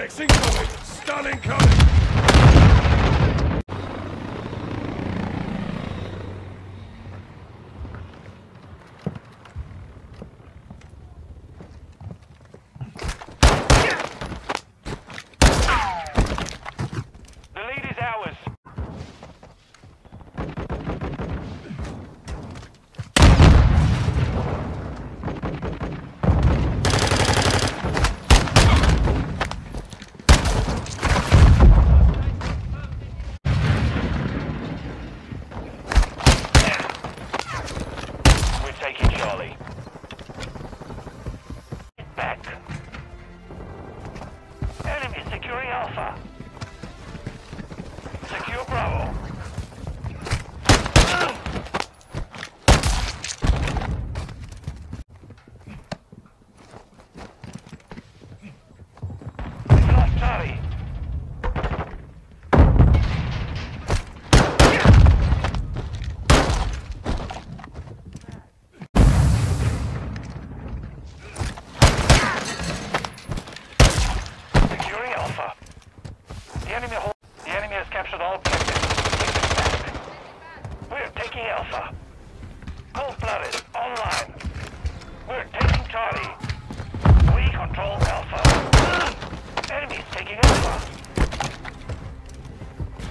Vortex incoming! Stun incoming! The lead is ours!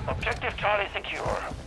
Objective Charlie secure.